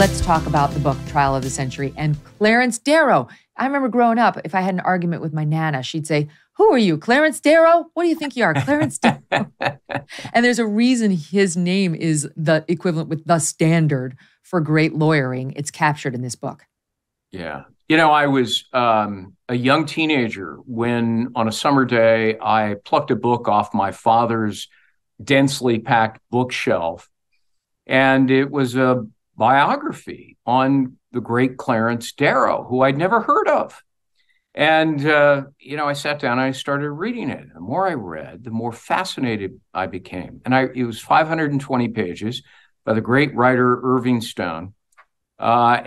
Let's talk about the book Trial of the Century and Clarence Darrow. I remember growing up, if I had an argument with my Nana, she'd say, "Who are you, Clarence Darrow? What do you think you are, Clarence Darrow?" And there's a reason his name is the equivalent with the standard for great lawyering. It's captured in this book. Yeah. You know, I was a young teenager when, on a summer day, I plucked a book off my father's densely packed bookshelf, and it was a biography on the great Clarence Darrow, who I'd never heard of. And, you know, I sat down and I started reading it. The more I read, the more fascinated I became. And it was 520 pages by the great writer Irving Stone. As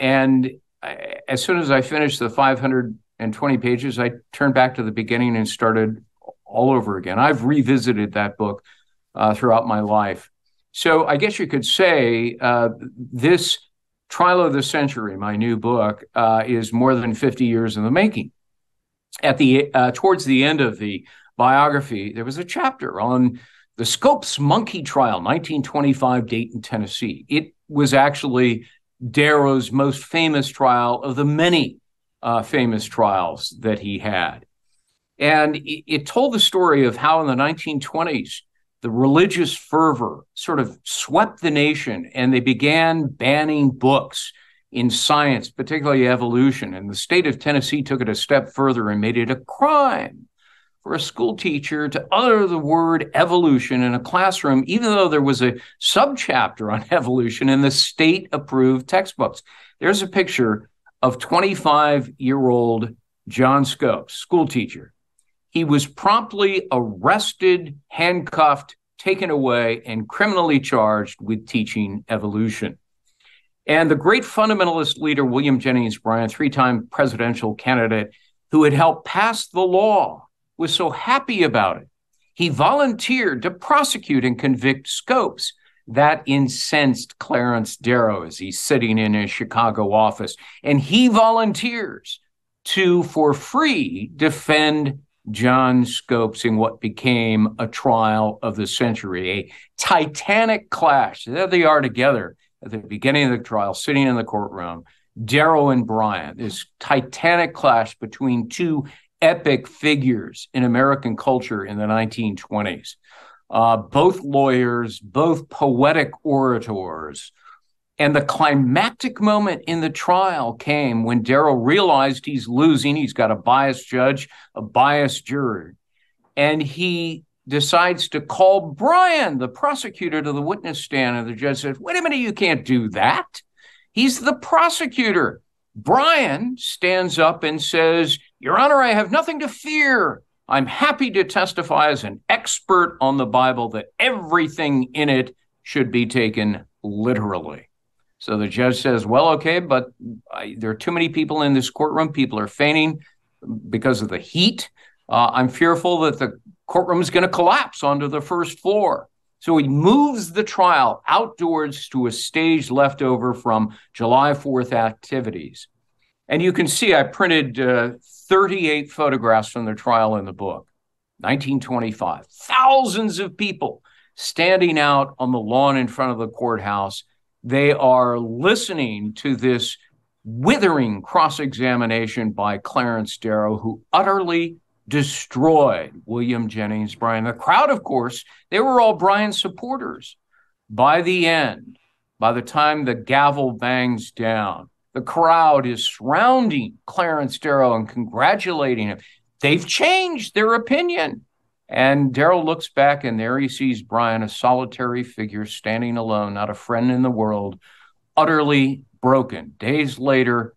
soon as I finished the 520 pages, I turned back to the beginning and started all over again. I've revisited that book throughout my life. So I guess you could say this Trial of the Century, my new book, is more than 50 years in the making. Towards the end of the biography, there was a chapter on the Scopes Monkey Trial, 1925, Dayton, Tennessee. It was actually Darrow's most famous trial of the many famous trials that he had. And it told the story of how in the 1920s, the religious fervor sort of swept the nation, and they began banning books in science, particularly evolution. And the state of Tennessee took it a step further and made it a crime for a school teacher to utter the word evolution in a classroom, even though there was a subchapter on evolution in the state-approved textbooks. There's a picture of 25-year-old John Scopes, school teacher. He was promptly arrested, handcuffed, taken away, and criminally charged with teaching evolution. And the great fundamentalist leader, William Jennings Bryan, three-time presidential candidate who had helped pass the law, was so happy about it. He volunteered to prosecute and convict Scopes. That incensed Clarence Darrow as he's sitting in his Chicago office. And he volunteers to, for free, defend John Scopes in what became a trial of the century, a titanic clash. There they are together at the beginning of the trial, sitting in the courtroom, Darrow and Bryan, this titanic clash between two epic figures in American culture in the 1920s. Both lawyers, both poetic orators. And the climactic moment in the trial came when Darrow realized he's losing. He's got a biased judge, a biased jury. And he decides to call Bryan, the prosecutor, to the witness stand. And the judge says, "Wait a minute, you can't do that. He's the prosecutor." Bryan stands up and says, "Your Honor, I have nothing to fear. I'm happy to testify as an expert on the Bible that everything in it should be taken literally." So the judge says, "Well, okay, but there are too many people in this courtroom. People are fainting because of the heat. I'm fearful that the courtroom is going to collapse onto the first floor." So he moves the trial outdoors to a stage left over from July 4th activities. And you can see I printed 38 photographs from the trial in the book, 1925. Thousands of people standing out on the lawn in front of the courthouse. They are listening to this withering cross-examination by Clarence Darrow, who utterly destroyed William Jennings Bryan. The crowd, of course, they were all Bryan supporters. By the end, by the time the gavel bangs down, the crowd is surrounding Clarence Darrow and congratulating him. They've changed their opinion. And Darrow looks back, and there he sees Bryan, a solitary figure standing alone, not a friend in the world, utterly broken. Days later,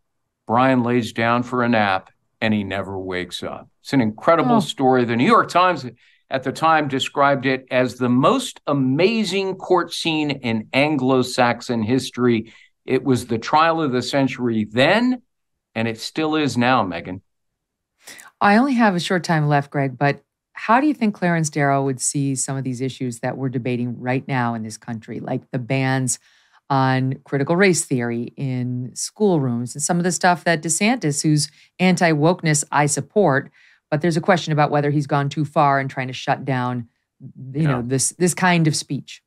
Bryan lays down for a nap, and he never wakes up. It's an incredible story. The New York Times at the time described it as the most amazing court scene in Anglo-Saxon history. It was the trial of the century then, and it still is now, Megan. I only have a short time left, Greg, but how do you think Clarence Darrow would see some of these issues that we're debating right now in this country, like the bans on critical race theory in schoolrooms and some of the stuff that DeSantis, whose anti-wokeness I support, but there's a question about whether he's gone too far in trying to shut down, you know, this kind of speech.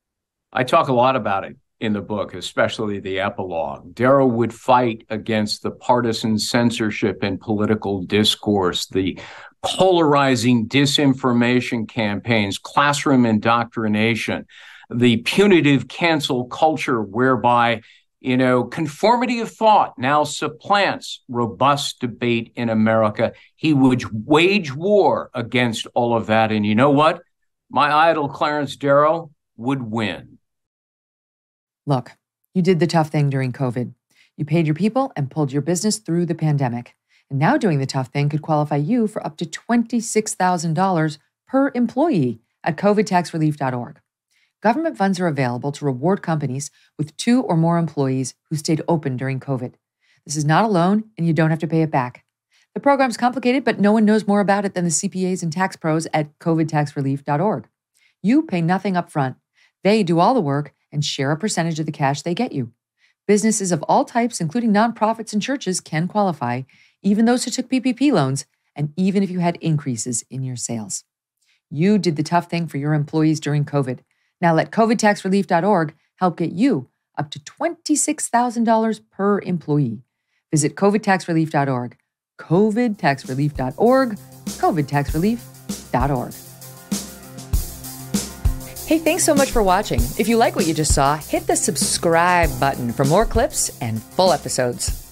I talk a lot about it. in the book, especially the epilogue. Darrow would fight against the partisan censorship and political discourse, the polarizing disinformation campaigns, classroom indoctrination, the punitive cancel culture whereby, you know, conformity of thought now supplants robust debate in America. He would wage war against all of that. And you know what? My idol, Clarence Darrow, would win. Look, you did the tough thing during COVID. You paid your people and pulled your business through the pandemic. And now doing the tough thing could qualify you for up to $26,000 per employee at covidtaxrelief.org. Government funds are available to reward companies with 2 or more employees who stayed open during COVID. This is not a loan, and you don't have to pay it back. The program's complicated, but no one knows more about it than the CPAs and tax pros at covidtaxrelief.org. You pay nothing up front. They do all the work and share a percentage of the cash they get you. Businesses of all types, including nonprofits and churches, can qualify, even those who took PPP loans, and even if you had increases in your sales. You did the tough thing for your employees during COVID. Now let covidtaxrelief.org help get you up to $26,000 per employee. Visit covidtaxrelief.org, covidtaxrelief.org, covidtaxrelief.org. Hey, thanks so much for watching. If you like what you just saw, hit the subscribe button for more clips and full episodes.